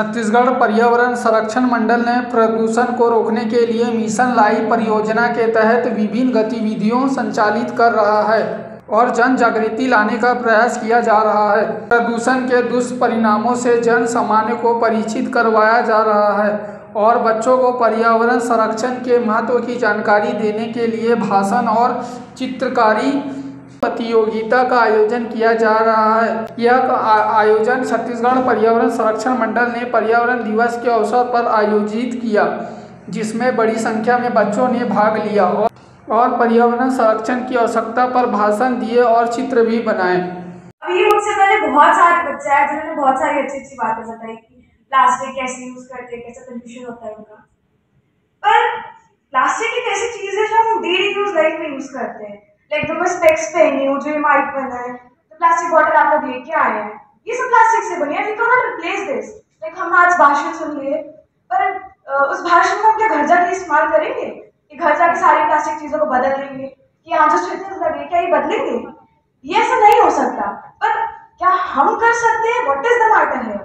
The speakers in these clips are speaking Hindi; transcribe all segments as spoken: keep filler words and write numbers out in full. छत्तीसगढ़ पर्यावरण संरक्षण मंडल ने प्रदूषण को रोकने के लिए मिशन लाइफ परियोजना के तहत विभिन्न गतिविधियों संचालित कर रहा है और जन जागृति लाने का प्रयास किया जा रहा है। प्रदूषण के दुष्परिणामों से जन सामान्य को परिचित करवाया जा रहा है और बच्चों को पर्यावरण संरक्षण के महत्व की जानकारी देने के लिए भाषण और चित्रकारी प्रतियोगिता का आयोजन किया जा रहा है। यह आयोजन छत्तीसगढ़ पर्यावरण संरक्षण मंडल ने पर्यावरण दिवस के अवसर पर आयोजित किया, जिसमें बड़ी संख्या में बच्चों ने भाग लिया और पर्यावरण संरक्षण की आवश्यकता पर भाषण दिए और चित्र भी बनाए। अभी मुझसे पहले बहुत सारे बच्चे आए जिन्होंने बहुत सारी अच्छी अच्छी बातें बताई कि प्लास्टिक कैसे यूज करते हैं, कैसा कंडीशन होता है उनका। पर प्लास्टिक एक ऐसी चीज है जो हम डेली यूज लाइफ में यूज करते हैं। लाइक तुम स्पेक्स पहने हो जो माइक बना है, तो प्लास्टिक बॉटल आप लोग लेके आए हैं, ये सब प्लास्टिक से बनी है। We can not replace this. Like हम आज भाषण सुन लिए, पर उस भाषण को हम क्या घर जाके इस्तेमाल करेंगे? कि घर जाके सारी प्लास्टिक चीज़ों को बदल देंगे कि यहाँ जो चीजें लगे क्या ये बदलेंगे? ये ऐसा नहीं हो सकता। पर क्या हम कर सकते हैं? वॉट इज द मैटर है?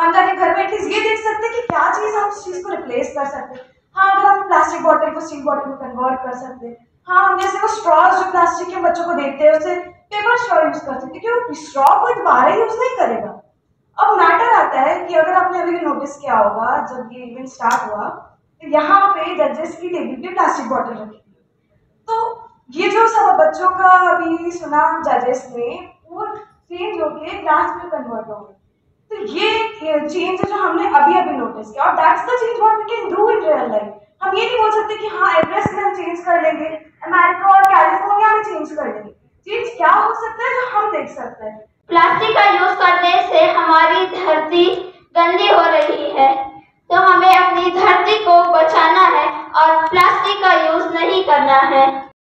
हम जाके घर में एटलीस्ट ये देख सकते हैं कि क्या चीज़ हम उस चीज़ को रिप्लेस कर सकते हैं। हाँ, अगर हम प्लास्टिक बॉटल को स्टील बॉटल में कन्वर्ट कर सकते हैं। हाँ, हम जैसे वो स्ट्रॉज जो प्लास्टिक के बच्चों को देते हैं उससे पेपर स्ट्रॉ यूज करते हैं, क्योंकि वो स्ट्रॉ को दोबारा यूज नहीं करेगा। अब मैटर आता है कि अगर आपने अभी नोटिस किया होगा, जब ये इवेंट स्टार्ट हुआ तो यहाँ पे जजेस की टेबल पे प्लास्टिक बॉटल रखी थी। तो ये जो सब बच्चों का अभी सुना जजेस ने, वो चेंज होके ग्लास में कन्वर्ट हो गए। तो ये चेंज जो हमने अभी अभी नोटिस किया, और that's the change what we can do in real life. हम ये नहीं बोल सकते कि हाँ एड्रेस हम चेंज कर लेंगे, अमेरिका और कैलिफोर्निया में चेंज कर लेंगे। चेंज क्या हो सकता है जो हम देख सकते हैं। प्लास्टिक का यूज करने से हमारी धरती गंदी हो रही है, तो हमें अपनी धरती को बचाना है और प्लास्टिक का यूज नहीं करना है।